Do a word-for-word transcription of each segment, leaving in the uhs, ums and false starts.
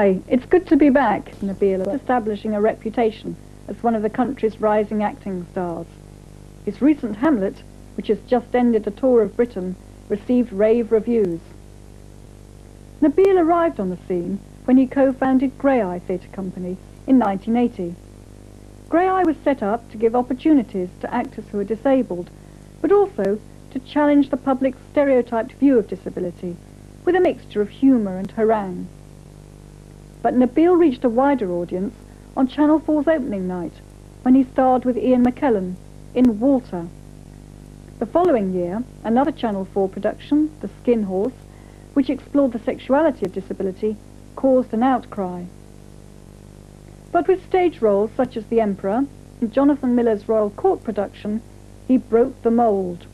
Hi, it's good to be back, Nabil, establishing a reputation as one of the country's rising acting stars. His recent Hamlet, which has just ended a tour of Britain, received rave reviews. Nabil arrived on the scene when he co-founded Graeae Theatre Company in nineteen eighty. Graeae was set up to give opportunities to actors who are disabled, but also to challenge the public's stereotyped view of disability with a mixture of humour and harangue. But Nabil reached a wider audience on Channel four's opening night, when he starred with Ian McKellen in Walter. The following year, another Channel four production, The Skin Horse, which explored the sexuality of disability, caused an outcry. But with stage roles such as The Emperor in Jonathan Miller's Royal Court production, he broke the mould.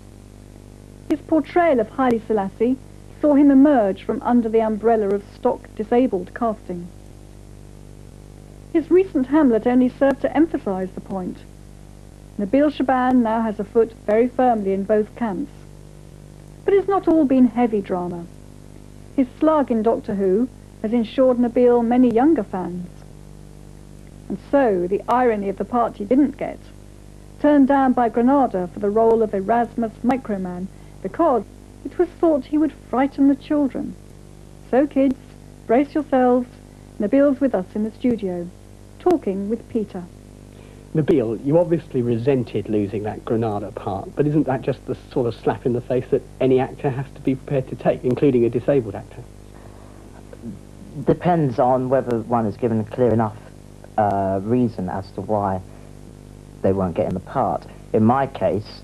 His portrayal of Haile Selassie saw him emerge from under the umbrella of stock disabled casting. His recent Hamlet only served to emphasise the point. Nabil Shaban now has a foot very firmly in both camps. But it's not all been heavy drama. His slug in Doctor Who has ensured Nabil many younger fans. And so, the irony of the part he didn't get, turned down by Granada for the role of Erasmus Microman because it was thought he would frighten the children. So kids, brace yourselves. Nabil's with us in the studio, talking with Peter. Nabil, you obviously resented losing that Granada part, but isn't that just the sort of slap in the face that any actor has to be prepared to take, including a disabled actor? Depends on whether one is given a clear enough uh, reason as to why they weren't getting the part. In my case,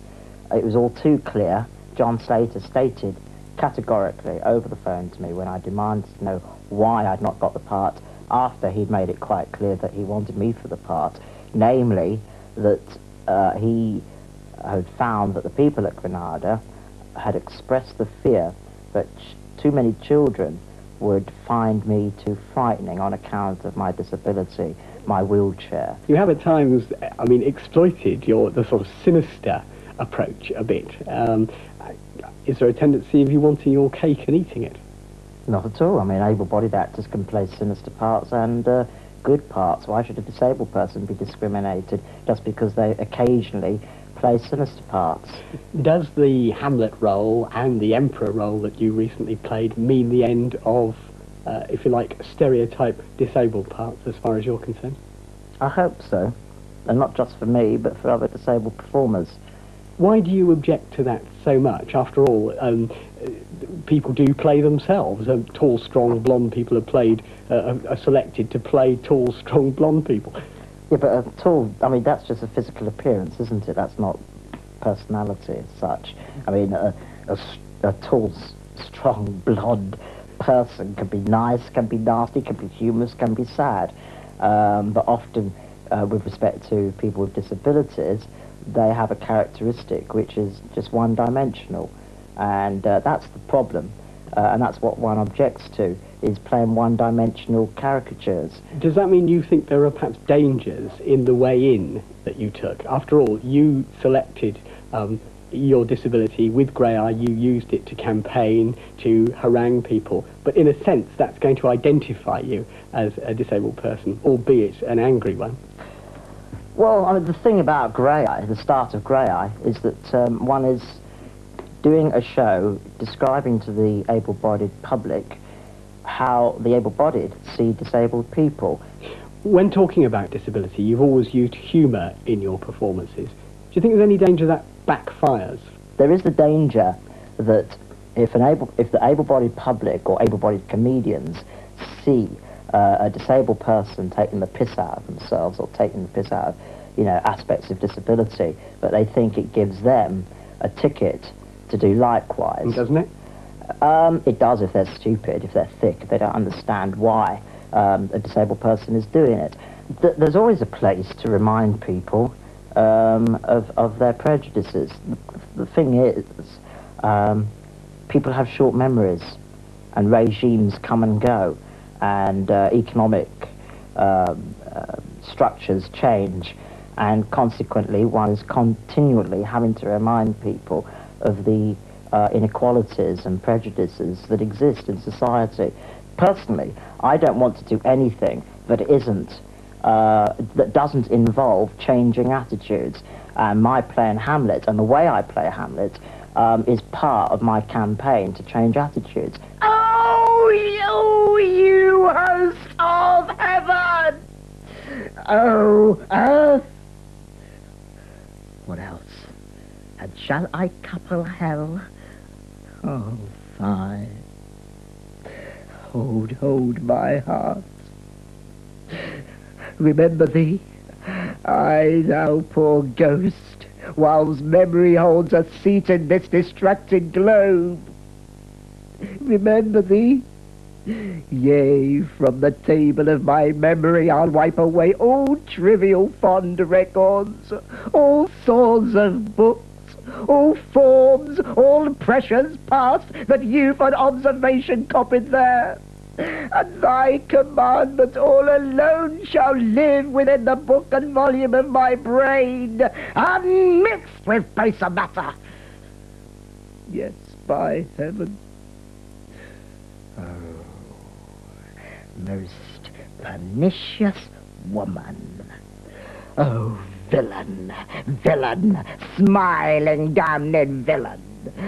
it was all too clear. John Slater stated categorically over the phone to me when I demanded to know why I'd not got the part after he'd made it quite clear that he wanted me for the part, namely that uh, he had found that the people at Granada had expressed the fear that too many children would find me too frightening on account of my disability, my wheelchair. You have at times, I mean, exploited your the sort of sinister approach a bit. Um, is there a tendency of you wanting your cake and eating it? Not at all. I mean, able-bodied actors can play sinister parts and uh, good parts. Why should a disabled person be discriminated just because they occasionally play sinister parts? Does the Hamlet role and the Emperor role that you recently played mean the end of, uh, if you like, stereotype disabled parts as far as you're concerned? I hope so. And not just for me, but for other disabled performers. Why do you object to that so much? After all, um, people do play themselves. Um, tall, strong, blonde people are played, uh, are selected to play tall, strong, blonde people. Yeah, but uh, tall, I mean, that's just a physical appearance, isn't it? That's not personality as such. I mean, a, a, a tall, strong, blonde person can be nice, can be nasty, can be humorous, can be sad. Um, but often, uh, with respect to people with disabilities, they have a characteristic which is just one-dimensional, and uh, that's the problem, uh, and that's what one objects to, is playing one-dimensional caricatures. Does that mean you think there are perhaps dangers in the way in that you took? After all, you selected um, your disability with Graeae, you used it to campaign, to harangue people, but in a sense that's going to identify you as a disabled person, albeit an angry one. Well, I mean, the thing about Graeae, the start of Graeae, is that um, one is doing a show describing to the able-bodied public how the able-bodied see disabled people. When talking about disability, you've always used humour in your performances. Do you think there's any danger that backfires? There is the danger that if, an able, if the able-bodied public or able-bodied comedians see Uh, a disabled person taking the piss out of themselves or taking the piss out of, you know, aspects of disability, but they think it gives them a ticket to do likewise. Doesn't it? Um, it does if they're stupid, if they're thick, if they don't understand why um, a disabled person is doing it. Th there's always a place to remind people um, of, of their prejudices. The thing is, um, people have short memories and regimes come and go. And uh, economic um, uh, structures change, and consequently one is continually having to remind people of the uh, inequalities and prejudices that exist in society. personally, I don't want to do anything that isn't, uh, that doesn't involve changing attitudes. And my play in Hamlet, and the way I play Hamlet, um, is part of my campaign to change attitudes. Oh, you, you host of heaven! Oh, earth! What else? And shall I couple hell? Oh, fie. Hold, hold my heart. Remember thee, I, thou poor ghost, whilst memory holds a seat in this distracted globe. Remember thee? Yea, from the table of my memory I'll wipe away all trivial fond records, all sorts of books, all forms, all pressures past that youth and observation copied there. And thy commandment all alone shall live within the book and volume of my brain, unmixed with baser matter. Yes, by heaven. Oh, most pernicious woman. Oh, villain, villain, smiling damned villain.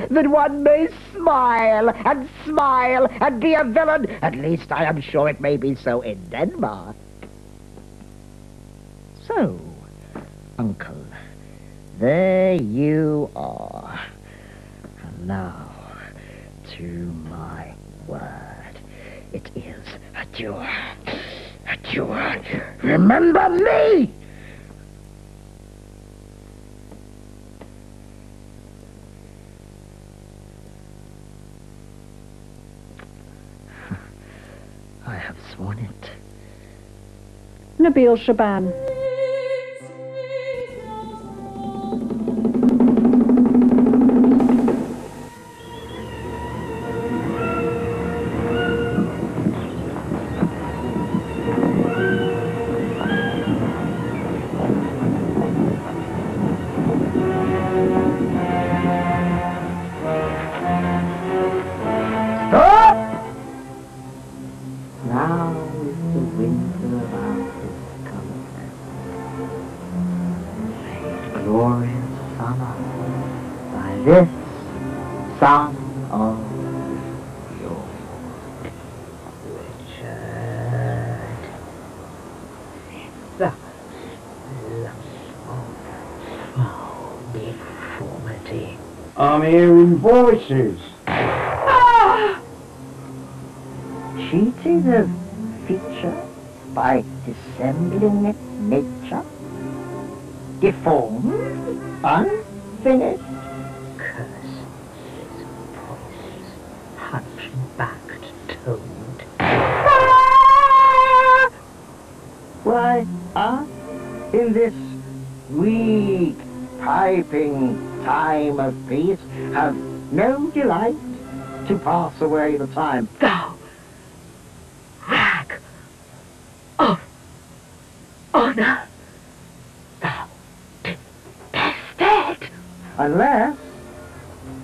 That one may smile and smile and be a villain. At least I am sure it may be so in Denmark. So, uncle, there you are. And now, to my word, it is adieu, adieu. Remember me! I have sworn it. Nabil Shaban. Hearing voices. Ah! Cheating of feature by dissembling it nature, deformed, unfinished, cursed, voice, hunchbacked, toned. Ah! Why are in this weak piping time of peace, have no delight to pass away the time. Thou rag of honour, thou detested! Unless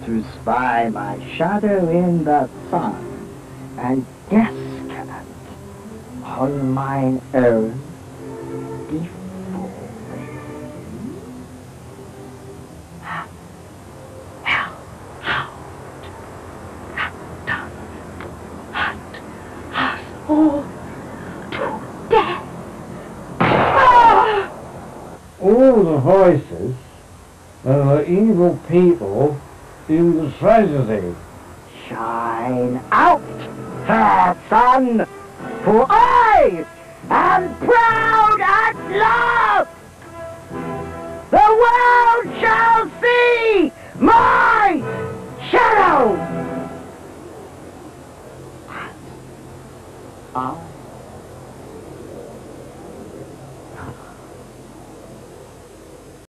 to spy my shadow in the sun and descant on mine own defense. Voices of the evil people in the tragedy. Shine out, fair sun, for I am proud at last. The world shall